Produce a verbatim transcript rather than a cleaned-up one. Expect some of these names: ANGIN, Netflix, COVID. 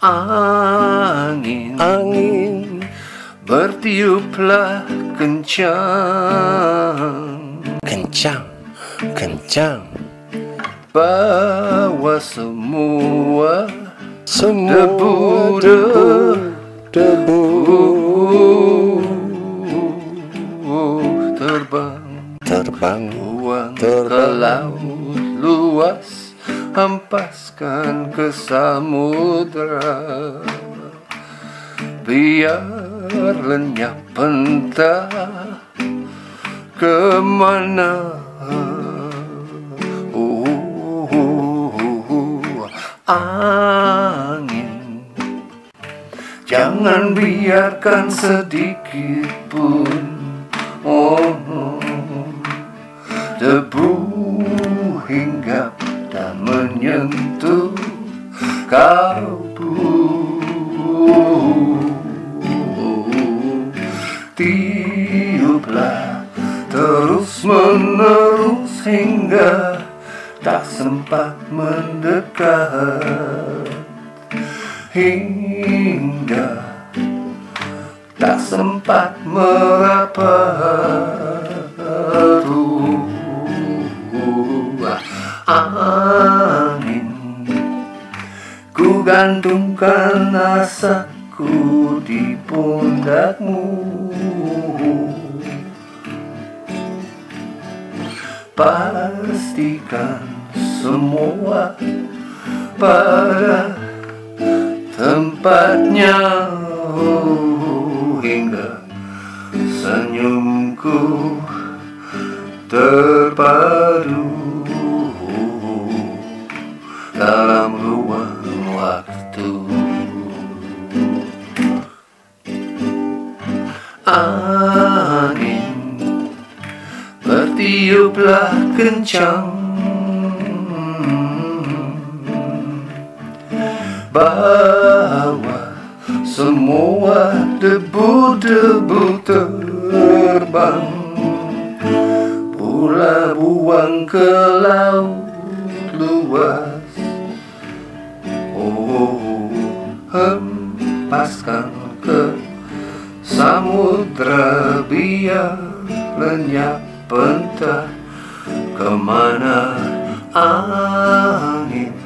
Angin, angin bertiuplah kencang, kencang, kencang, bawa semua, semua debu, debu, debu, debu terbang, terbang, buang ke laut luas, hempaskan ke samudra. Biar lenyap entah kemana. Oh, oh, oh, oh. Angin, jangan biarkan sedikit pun oh, oh. Debu hinggap dan menyentuh kalbu. Tiuplah terus menerus hingga tak sempat mendekat, hingga tak sempat merapat. Angin, ku gantungkan asaku di pundakmu. Pastikan semua pada tempatnya, oh, hingga senyumku terpadu dalam ruang waktu. Angin, bertiuplah kencang, bawa semua debu-debu terbang, pula buang ke laut luas, oh, hempaskan ke samudra. Biar lenyap entah kemana angin,